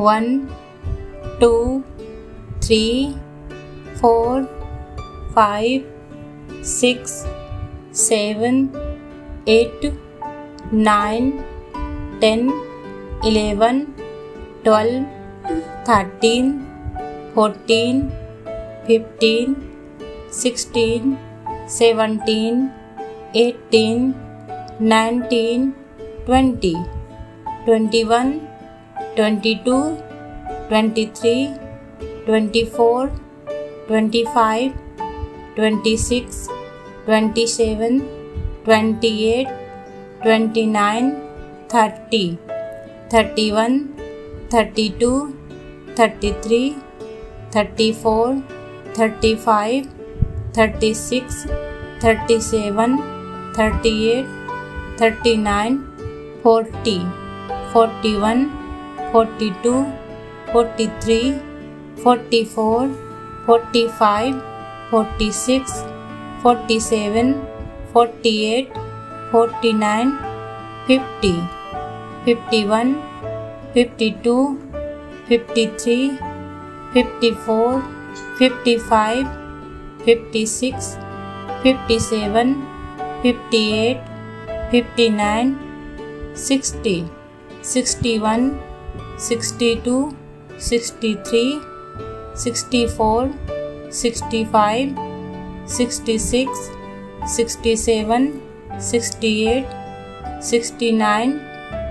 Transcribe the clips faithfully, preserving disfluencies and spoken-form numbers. one, two, three, four, five, six, seven, eight, nine, ten, eleven, twelve, thirteen, fourteen, fifteen, sixteen, seventeen, eighteen, nineteen, twenty, twenty-one, twenty-two, twenty-three, twenty-four, twenty-five, twenty-six, twenty-seven, twenty-eight, twenty-nine, thirty, thirty-one, thirty-two, thirty-three, thirty-four, thirty-five, thirty-six, thirty-seven, thirty-eight, thirty-nine, forty, forty-one, forty-two, forty-three, forty-four, forty-five, forty-six, forty-seven, forty-eight, forty-nine, fifty, fifty-one, fifty-two, fifty-three, fifty-four, fifty-five, fifty-six, fifty-seven, fifty-eight, fifty-nine, sixty, sixty-one, sixty-two, sixty-three, sixty-four, sixty-five, sixty-six, sixty-seven, sixty-eight, sixty-nine,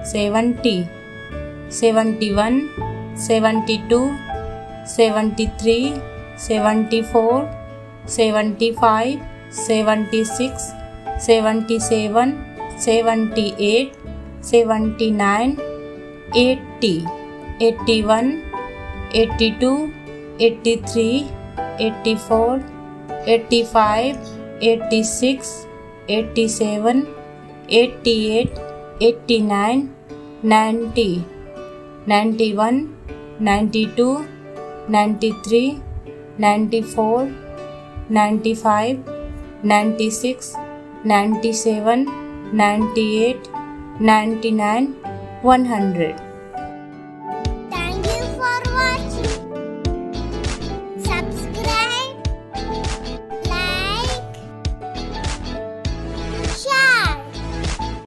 seventy, seventy-one, seventy-two, seventy-three, seventy-four, seventy-five, seventy-six, seventy-seven, seventy-eight, seventy-nine, eighty, eighty-one, eighty-two, eighty-three, eighty-four, eighty-five, eighty-six, eighty-seven, eighty-eight, eighty-nine, ninety, ninety-one, ninety-two, ninety-three, ninety-four, ninety-five, ninety-six, ninety-seven, ninety-eight, ninety-nine, one hundred.